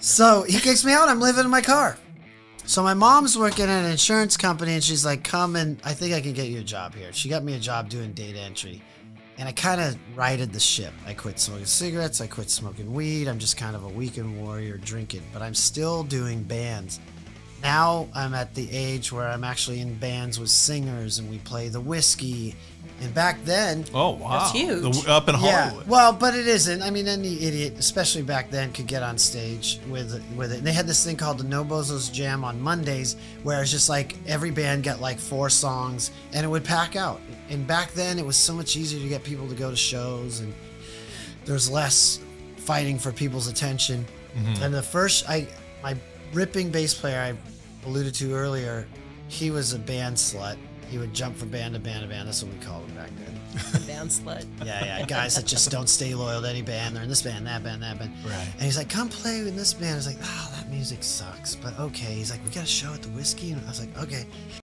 So he kicks me out. I'm living in my car. So my mom's working at an insurance company, and she's like, come and I think I can get you a job here. She got me a job doing data entry, and I kind of righted the ship. I quit smoking cigarettes. I quit smoking weed. I'm just kind of a weekend warrior drinking, but I'm still doing bands. Now I'm at the age where I'm actually in bands with singers, and we play the Whisky. And back then... Oh, wow. That's huge. Up in Hollywood. Yeah. Well, but it isn't. I mean, any idiot, especially back then, could get on stage with it. And they had this thing called the No Bozos Jam on Mondays, where it's just like every band got like 4 songs, and it would pack out. And back then, it was so much easier to get people to go to shows, and there's less fighting for people's attention. Mm-hmm. And the first... my ripping bass player I alluded to earlier, he was a band slut. He would jump from band to band to band. That's what we called him back then. Band slut. Yeah, yeah. Guys that just don't stay loyal to any band. They're in this band, that band, that band. Right. And he's like, come play in this band. I was like, oh, that music sucks. But okay. He's like, we got a show at the Whisky. And I was like, okay.